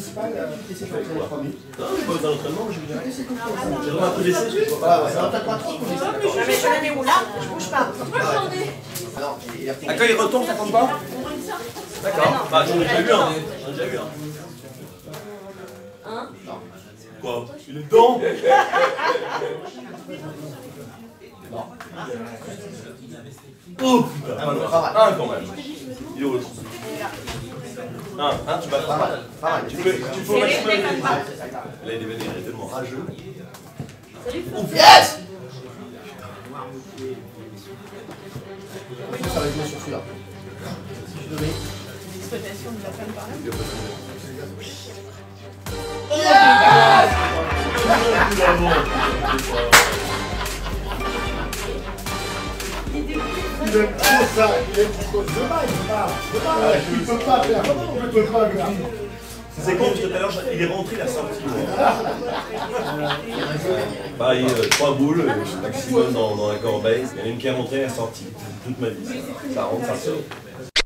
municipal qui s'est fait pour la famille. Non, pas dans l'entraînement, je vous dirais. J'ai vraiment un peu laissé. Ça n'attaque pas trop. Je suis la déroulade, je ne bouge pas. Ah, quand il retourne, ça compte pas? D'accord. Bah, j'en ai déjà eu un. J'en ai déjà eu un. Hein? Non. Quoi? Il est dedans? Non. Oh putain! Ah, quand même. Il est où l'autre? Ah, hein, tu vas pas mal. Pareil, tu peux maximum. Là, il est vénéré, il est tellement rageux. Ouf, yes! Ça va être bien sur celui-là. L'exploitation de la femme par là. Il aime trop ça, il aime trop ça. Il peut pas faire. Il peut pas faire. C'est con, parce que tout à l'heure, il est rentré, il a sorti. Bah, il y a 3 boules, maximum dans la corbeille. Il y en a une qui est rentrée, elle est sortie. Toute ma vie. Ça rentre, ça sort.